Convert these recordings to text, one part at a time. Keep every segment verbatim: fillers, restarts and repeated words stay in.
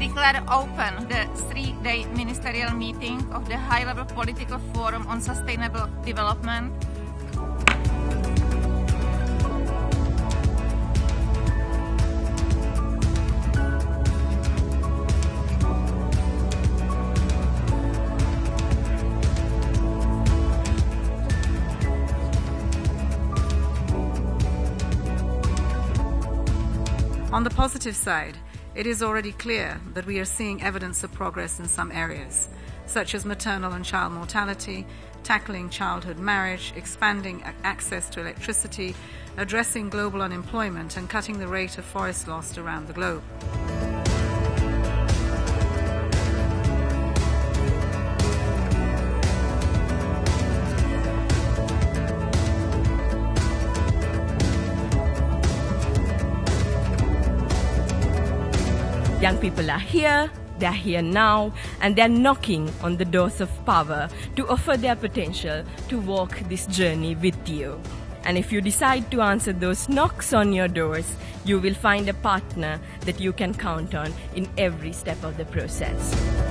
declare open the three-day ministerial meeting of the High-Level Political Forum on Sustainable Development. On the positive side, it is already clear that we are seeing evidence of progress in some areas, such as maternal and child mortality, tackling childhood marriage, expanding access to electricity, addressing global unemployment, and cutting the rate of forest loss around the globe. Young people are here, they're here now, and they're knocking on the doors of power to offer their potential to walk this journey with you. And if you decide to answer those knocks on your doors, you will find a partner that you can count on in every step of the process.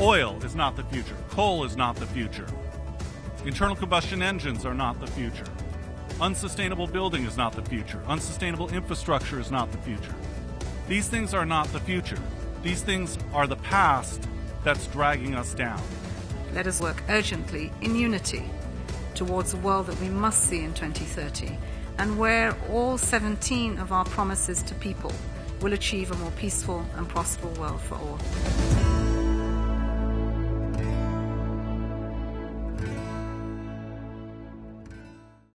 Oil is not the future. Coal is not the future. Internal combustion engines are not the future. Unsustainable building is not the future. Unsustainable infrastructure is not the future. These things are not the future. These things are the past that's dragging us down. Let us work urgently in unity towards a world that we must see in twenty thirty and where all seventeen of our promises to people will achieve a more peaceful and prosperous world for all.